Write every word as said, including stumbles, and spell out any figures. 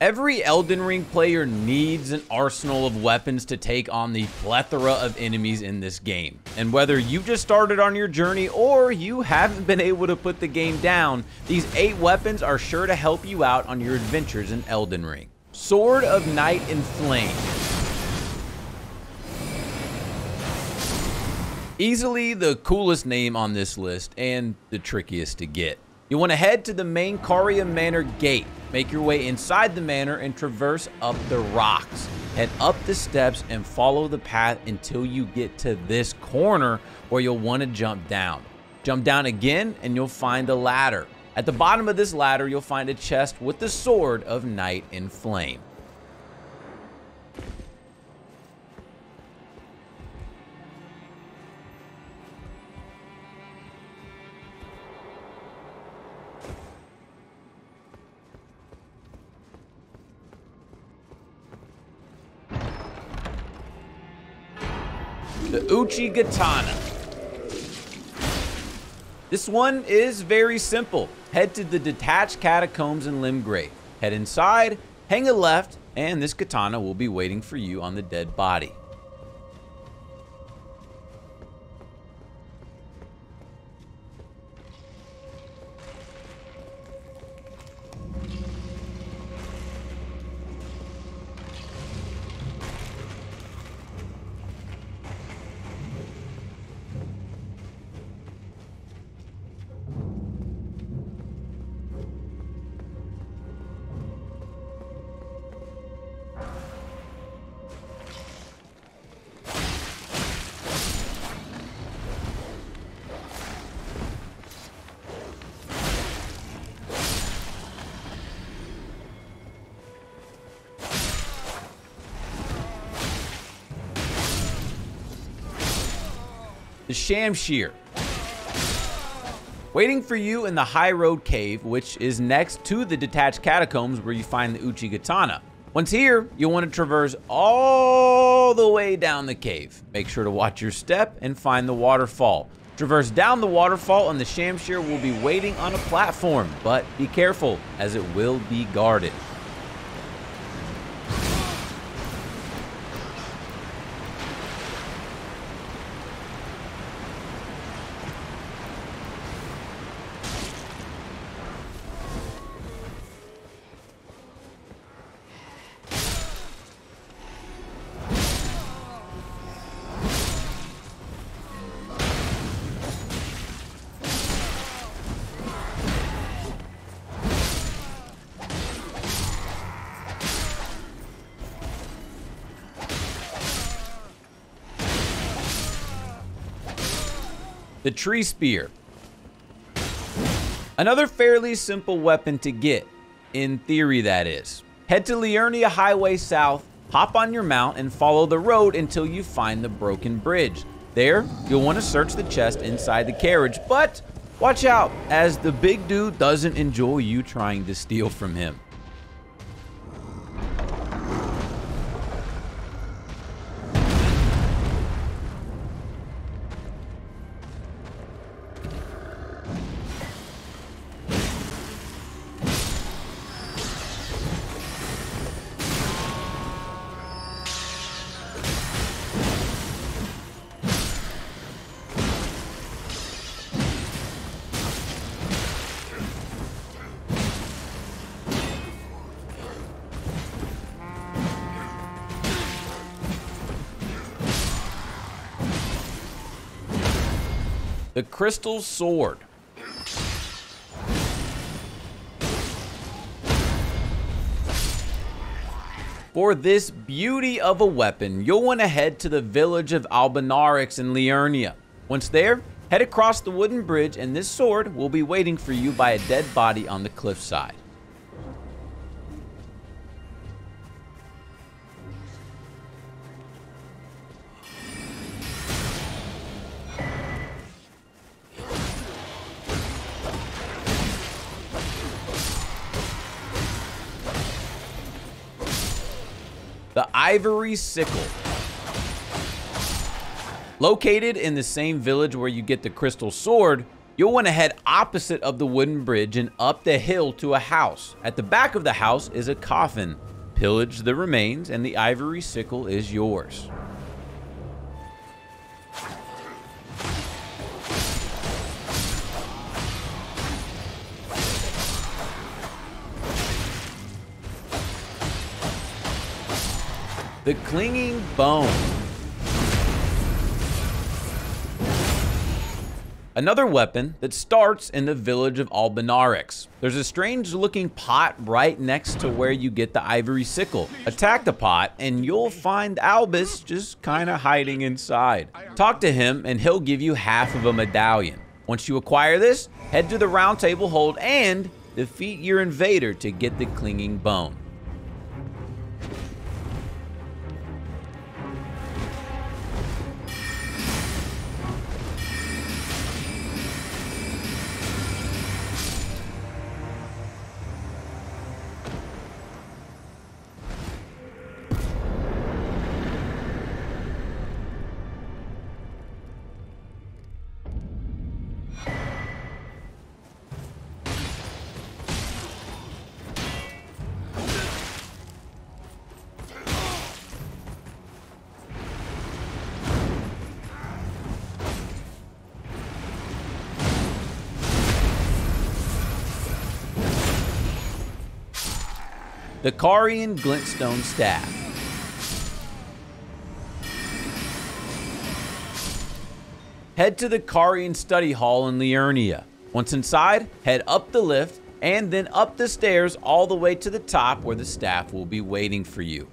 Every Elden Ring player needs an arsenal of weapons to take on the plethora of enemies in this game. And whether you just started on your journey or you haven't been able to put the game down, these eight weapons are sure to help you out on your adventures in Elden Ring. Sword of Night and Flame. Easily the coolest name on this list and the trickiest to get. You want to head to the main Carian Manor gate, make your way inside the manor, and traverse up the rocks. Head up the steps and follow the path until you get to this corner where you'll want to jump down. Jump down again and you'll find a ladder. At the bottom of this ladder, you'll find a chest with the Sword of Night and Flame. The Uchigatana. This one is very simple. Head to the detached catacombs in Limgrave. Head inside, hang a left, and this katana will be waiting for you on the dead body. The Shamshir. Waiting for you in the High Road Cave, which is next to the detached catacombs where you find the Uchigatana. Once here, you'll want to traverse all the way down the cave. Make sure to watch your step and find the waterfall. Traverse down the waterfall and the Shamshir will be waiting on a platform, but be careful as it will be guarded. The Tree Spear. Another fairly simple weapon to get, in theory that is. Head to Liurnia Highway South, hop on your mount, and follow the road until you find the broken bridge. There, you'll want to search the chest inside the carriage, but watch out as the big dude doesn't enjoy you trying to steal from him. The Crystal Sword. For this beauty of a weapon, you'll want to head to the village of Albinarix in Liurnia. Once there, head across the wooden bridge and this sword will be waiting for you by a dead body on the cliffside. The Ivory Sickle. Located in the same village where you get the Crystal Sword, You'll want to head opposite of the wooden bridge and up the hill to a house. At the back of the house is a coffin. Pillage the remains, and the ivory sickle is yours. The Clinging Bone. Another weapon that starts in the village of Albinarix. There's a strange looking pot right next to where you get the ivory sickle. Attack the pot and you'll find Albus just kind of hiding inside. Talk to him and he'll give you half of a medallion. Once you acquire this, head to the Roundtable Hold and defeat your invader to get the Clinging Bone. The Carian Glintstone Staff. Head to the Carian study hall in Liurnia. Once inside, head up the lift and then up the stairs all the way to the top where the staff will be waiting for you.